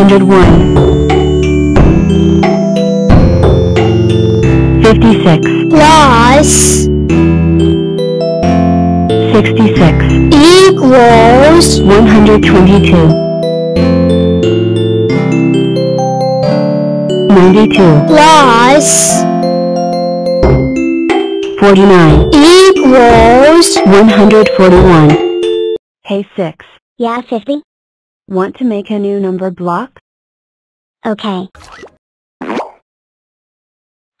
101. 56 plus 66 equals 122. 92 plus 49 equals 141. Hey, 6. Yeah, 50? Want to make a new number block? Okay.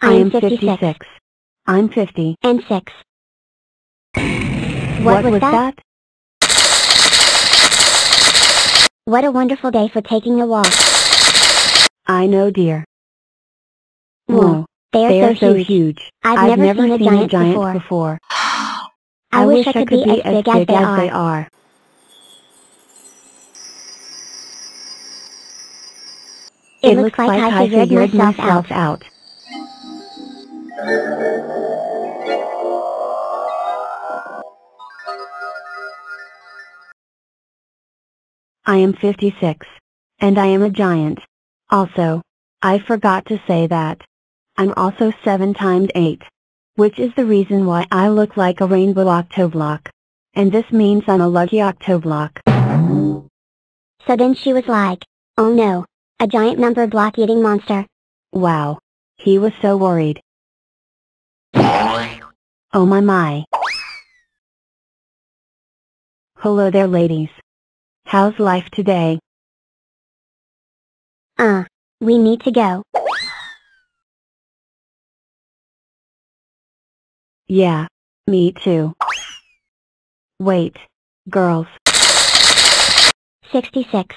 I'm 56. 56. I'm 50. And 6. What was that? What a wonderful day for taking a walk. I know, dear. Whoa. They are so huge. I've never seen a giant before. I wish I could be as big as they are. It looks like I figured myself out. I am 56. And I am a giant. Also, I forgot to say that. I'm also 7 times 8, which is the reason why I look like a rainbow octoblock. And this means I'm a lucky octoblock. So then she was like, oh no, a giant number block eating monster. Wow. He was so worried. Oh my my. Hello there, ladies. How's life today? We need to go. Yeah, me too. Wait, girls. 66.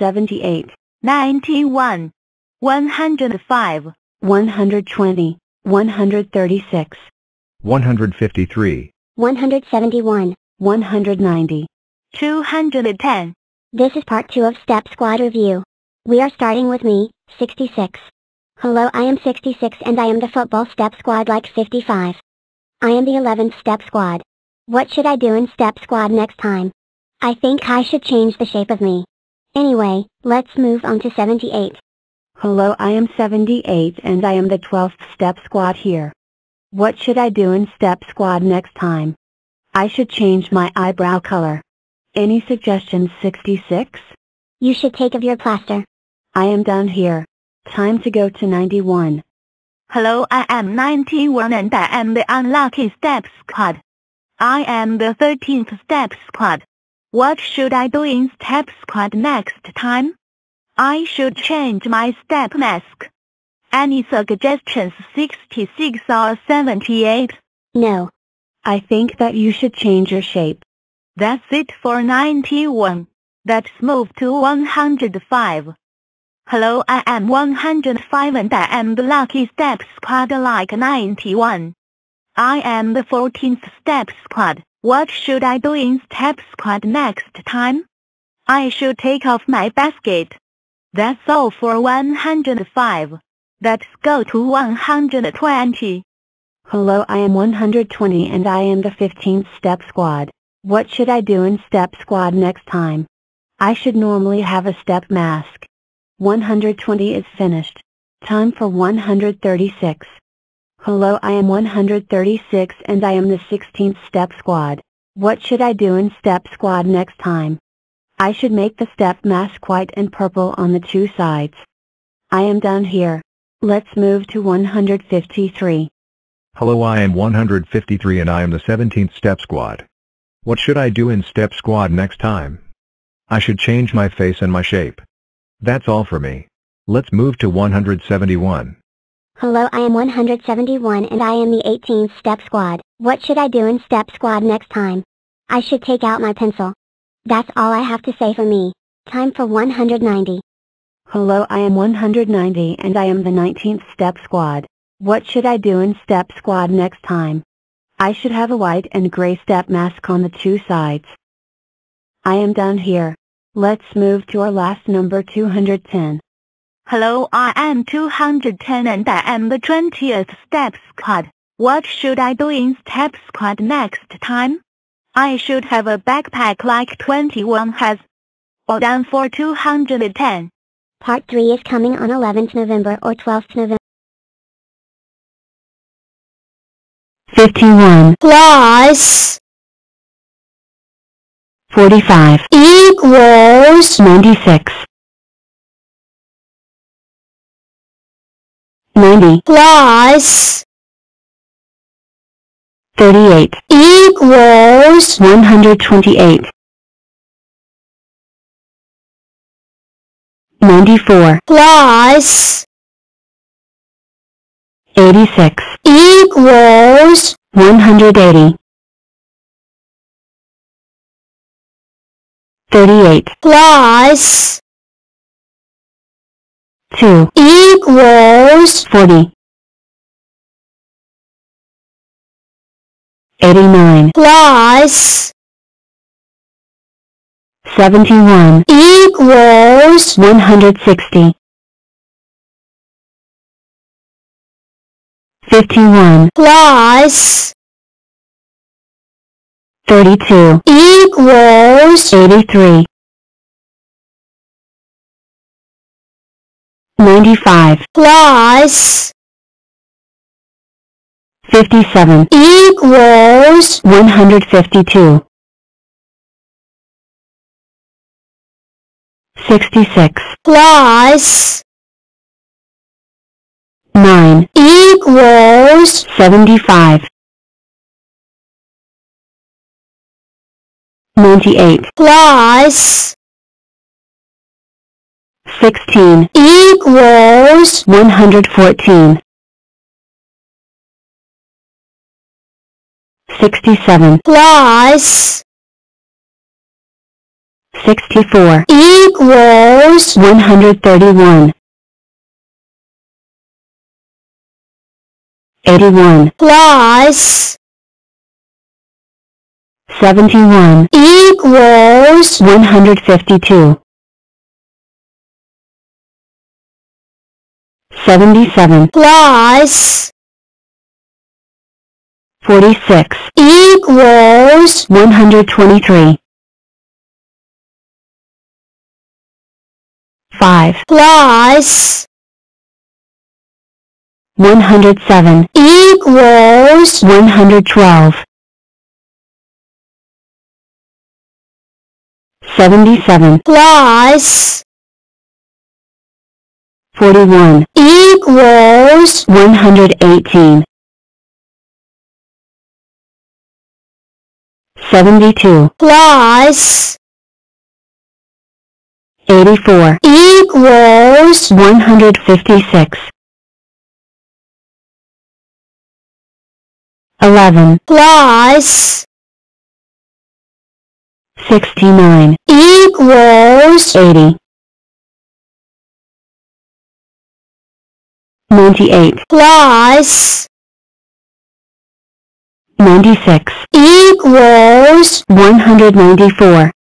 78. 91. 105. 120. 136. 153. 171. 190. 210. This is part 2 of Step Squad Review. We are starting with me, 66. Hello, I am 66 and I am the football Step Squad like 55. I am the 11th Step Squad. What should I do in Step Squad next time? I think I should change the shape of me. Anyway, let's move on to 78. Hello, I am 78 and I am the 12th Step Squad here. What should I do in Step Squad next time? I should change my eyebrow color. Any suggestions, 66? You should take off your plaster. I am done here. Time to go to 91. Hello, I am 91 and I am the unlucky Step Squad. I am the 13th Step Squad. What should I do in Step Squad next time? I should change my step mask. Any suggestions, 66 or 78? No. I think that you should change your shape. That's it for 91. Let's move to 105. Hello, I am 105 and I am the lucky Step Squad like 91. I am the 14th Step Squad. What should I do in Step Squad next time? I should take off my basket. That's all for 105. Let's go to 120. Hello, I am 120 and I am the 15th Step Squad. What should I do in Step Squad next time? I should normally have a step mask. 120 is finished. Time for 136. Hello, I am 136 and I am the 16th Step Squad. What should I do in Step Squad next time? I should make the step mask white and purple on the 2 sides. I am done here. Let's move to 153. Hello, I am 153 and I am the 17th Step Squad. What should I do in Step Squad next time? I should change my face and my shape. That's all for me. Let's move to 171. Hello, I am 171 and I am the 18th Step Squad. What should I do in Step Squad next time? I should take out my pencil. That's all I have to say for me. Time for 190. Hello, I am 190 and I am the 19th Step Squad. What should I do in Step Squad next time? I should have a white and gray step mask on the 2 sides. I am done here. Let's move to our last number, 210. Hello, I am 210 and I am the 20th Step Squad. What should I do in Step Squad next time? I should have a backpack like 21 has. All done for 210. Part 3 is coming on 11th November or 12th November. 51 plus 45 equals 96. 90 plus 38 equals 128. 94 plus 86 equals 180. 38 plus 2 equals 40. 89 plus 71 equals 160. 51 plus 32 equals 83. 95 plus 57 equals 152. 66 plus 9 equals 75. 98 plus 16 equals 114. 67 plus 64 equals 131. 81 plus 71 equals 152. 77 plus 46 equals 123. 5 plus 107 equals 112. 77 plus 41 equals 118. 72 plus 84 equals 156. 11 plus 69 equals 80. 98 plus 96 equals 194.